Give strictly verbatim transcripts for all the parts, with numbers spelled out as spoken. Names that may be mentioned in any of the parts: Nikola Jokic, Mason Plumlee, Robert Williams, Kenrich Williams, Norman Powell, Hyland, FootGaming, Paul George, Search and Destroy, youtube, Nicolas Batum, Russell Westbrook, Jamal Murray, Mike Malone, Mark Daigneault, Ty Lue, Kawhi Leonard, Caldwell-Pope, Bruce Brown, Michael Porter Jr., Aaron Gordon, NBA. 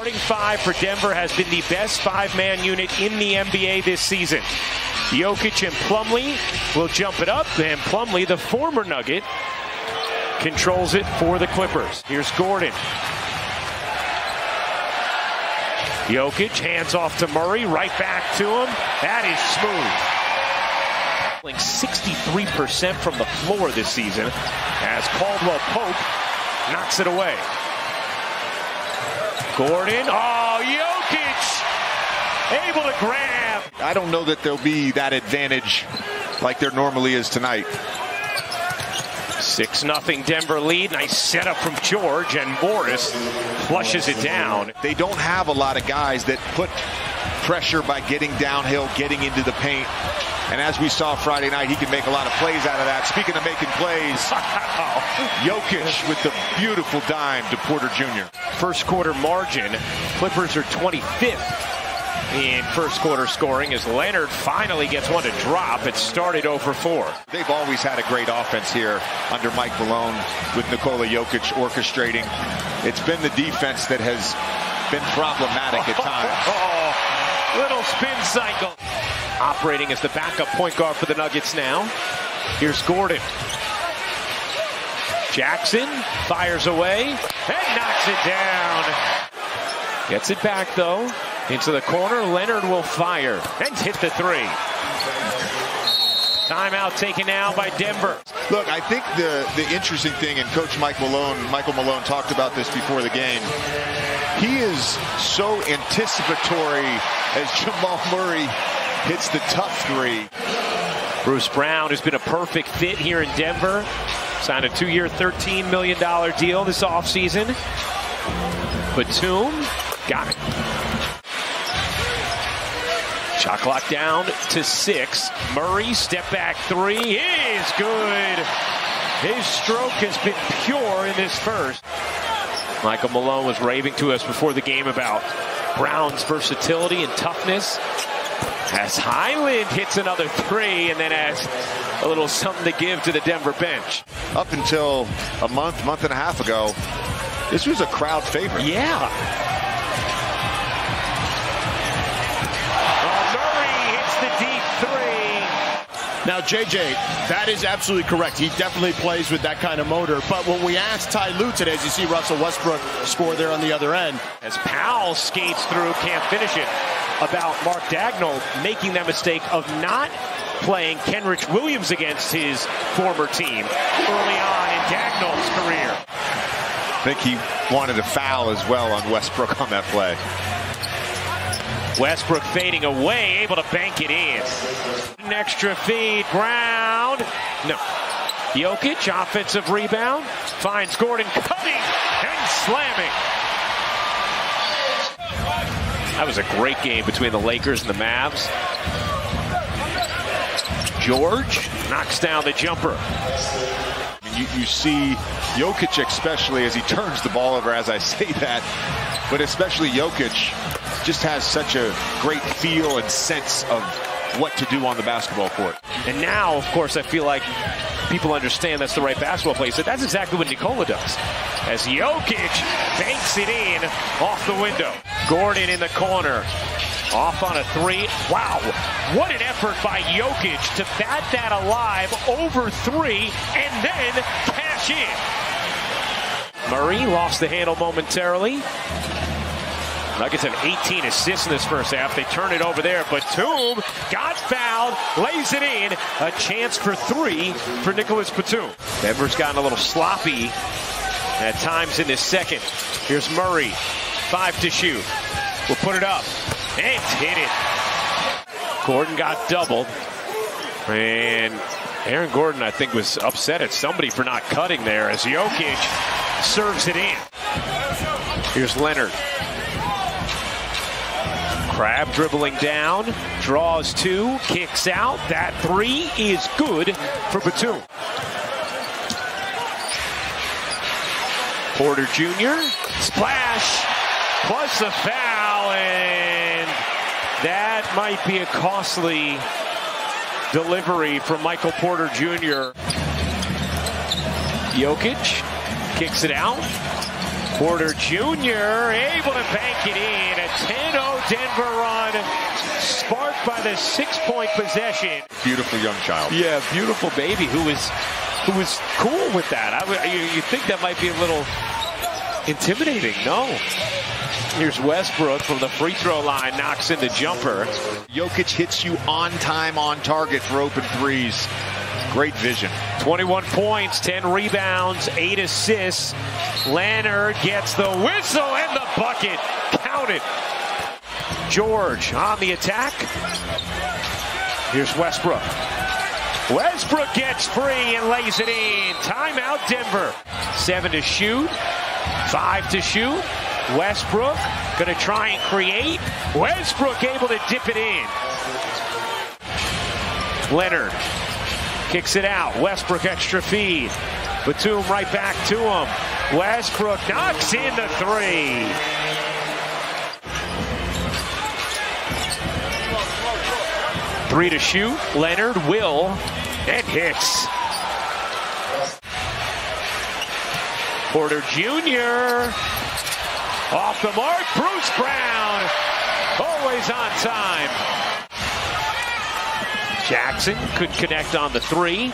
Starting five for Denver has been the best five-man unit in the N B A this season. Jokic and Plumlee will jump it up, and Plumlee, the former Nugget, controls it for the Clippers. Here's Gordon. Jokic hands off to Murray, right back to him. That is smooth. sixty-three percent from the floor this season as Caldwell-Pope knocks it away. Gordon, oh, Jokic able to grab. I don't know that there'll be that advantage like there normally is tonight. six nothing Denver lead. Nice setup from George, and Morris flushes it down. They don't have a lot of guys that put pressure by getting downhill, getting into the paint. And as we saw Friday night, he can make a lot of plays out of that. Speaking of making plays, Jokic with the beautiful dime to Porter Junior First quarter margin, Clippers are twenty-fifth in first quarter scoring as Leonard finally gets one to drop. It started oh for four. They've always had a great offense here under Mike Malone with Nikola Jokic orchestrating. It's been the defense that has been problematic at times. Oh, little spin cycle. Operating as the backup point guard for the Nuggets now. Here's Gordon. Jackson fires away and knocks it down. Gets it back though. Into the corner. Leonard will fire and hit the three. Timeout taken now by Denver. Look, I think the, the interesting thing, and Coach Mike Malone, Michael Malone talked about this before the game. He is so anticipatory as Jamal Murray hits the tough three. Bruce Brown has been a perfect fit here in Denver. Signed a two-year, thirteen million dollar deal this offseason. Batum got it. Shot clock down to six. Murray, step back three is good. His stroke has been pure in this first. Michael Malone was raving to us before the game about Brown's versatility and toughness. As Hyland hits another three, and then has a little something to give to the Denver bench. Up until a month, month and a half ago, this was a crowd favorite. Yeah. Oh, Murray hits the deep three. Now, J J, that is absolutely correct. He definitely plays with that kind of motor. But when we asked Ty Lue today, as you see Russell Westbrook score there on the other end. As Powell skates through, can't finish it. About Mark Daigneault making that mistake of not playing Kenrich Williams against his former team early on in Daigneault's career. I think he wanted a foul as well on Westbrook on that play. Westbrook fading away, able to bank it in. An extra feed, Brown. No. Jokic, offensive rebound, finds Gordon cutting and slamming. That was a great game between the Lakers and the Mavs. George knocks down the jumper. You, you see Jokic especially as he turns the ball over as I say that, but especially Jokic just has such a great feel and sense of what to do on the basketball court. And now, of course, I feel like people understand that's the right basketball play. So that's exactly what Nikola does. As Jokic banks it in off the window. Gordon in the corner. Off on a three. Wow. What an effort by Jokic to bat that alive over three and then cash in. Murray lost the handle momentarily. Nuggets have eighteen assists in this first half. They turn it over there. Batum got fouled, lays it in. A chance for three for Nicolas Batum. Denver's gotten a little sloppy at times in this second. Here's Murray, five to shoot. We'll put it up and hit it. Gordon got doubled. And Aaron Gordon, I think, was upset at somebody for not cutting there as Jokic serves it in. Here's Leonard. Crab dribbling down, draws two, kicks out. That three is good for Batum. Porter Junior Splash, plus the foul, and that might be a costly delivery from Michael Porter Junior Jokic kicks it out. Porter Junior able to bank it in. A ten oh Denver run, sparked by the six-point possession. Beautiful young child. Yeah, beautiful baby who was, who was cool with that. I, you, you think that might be a little intimidating. No. Here's Westbrook from the free throw line, knocks in the jumper. Jokic hits you on time, on target for open threes. Great vision. twenty-one points, ten rebounds, eight assists. Leonard gets the whistle and the bucket. Count it. George on the attack. Here's Westbrook. Westbrook gets free and lays it in. Timeout, Denver. Seven to shoot. Five to shoot. Westbrook going to try and create. Westbrook able to dip it in. Leonard kicks it out. Westbrook extra feed. Batum right back to him. Westbrook knocks in the three. Three to shoot. Leonard will and hits. Porter Junior off the mark. Bruce Brown, always on time. Jackson could connect on the three.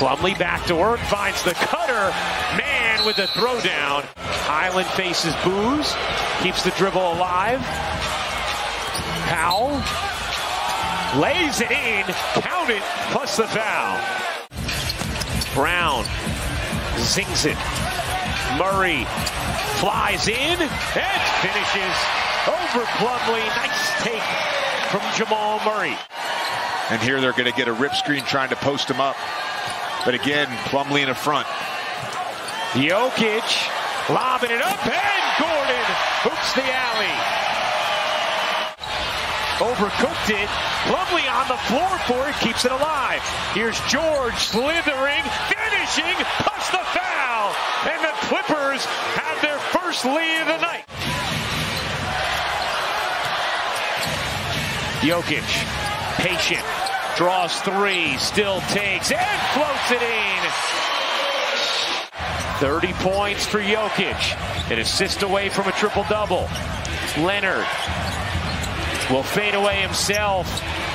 Plumlee back to work, finds the cutter. Man with the throwdown. Hyland faces Booz, keeps the dribble alive. Powell lays it in, count it, plus the foul. Brown zings it. Murray flies in and finishes over Plumlee. Nice take from Jamal Murray. And here they're going to get a rip screen trying to post him up. But again, Plumlee in the front. Jokic lobbing it up, and Gordon hoops the alley. Overcooked it. Plumlee on the floor for it, keeps it alive. Here's George slithering, finishing, plus the foul. And the Clippers have their first lead of the night. Jokic, patient, draws three, still takes, and floats it in. thirty points for Jokic. An assist away from a triple-double. Leonard will fade away himself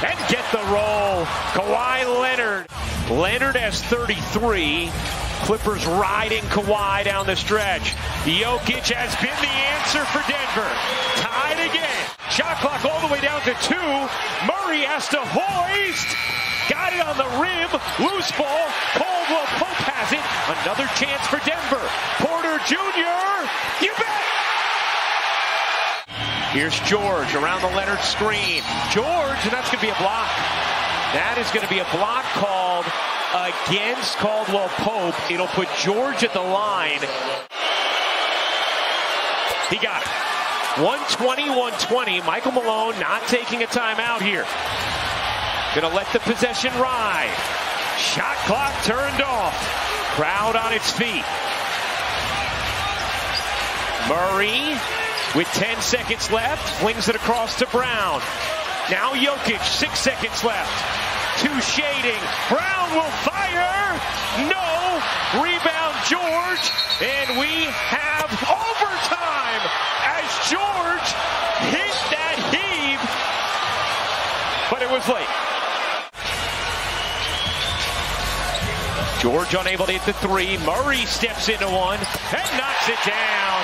and get the roll. Kawhi Leonard. Leonard has thirty-three. Clippers riding Kawhi down the stretch. Jokic has been the answer for Denver. Tied again. Shot clock all the way down to two. Murray has to hoist. Got it on the rim. Loose ball. Caldwell-Pope has it. Another chance for Denver. Porter Junior You bet. Here's George around the Leonard screen. George, and that's going to be a block. That is going to be a block called against Caldwell-Pope. It'll put George at the line. He got it. one twenty, one twenty. Michael Malone not taking a timeout here. Gonna let the possession ride. Shot clock turned off. Crowd on its feet. Murray with ten seconds left. Flings it across to Brown. Now Jokic, six seconds left. Two shading. Brown will fire. No. Rebound George. And we have overtime as George hit that heave. But it was late. George unable to hit the three. Murray steps into one and knocks it down.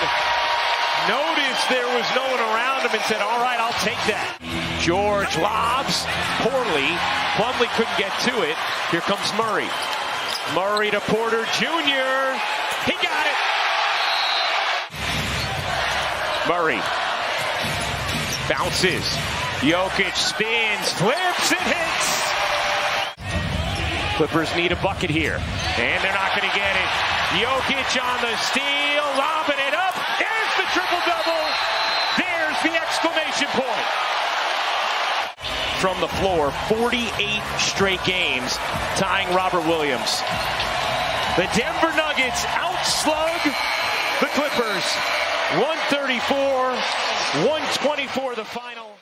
Notice there was no one around him and said, all right, I'll take that. George lobs poorly. Plumlee couldn't get to it. Here comes Murray. Murray to Porter Junior He got it. Murray bounces. Jokic spins, flips, and hits. Clippers need a bucket here, and they're not going to get it. Jokic on the steal, lobbing it up. There's the triple-double. There's the exclamation point. From the floor, forty-eight straight games, tying Robert Williams. The Denver Nuggets outslug the Clippers, one thirty-four, one twenty-four the final.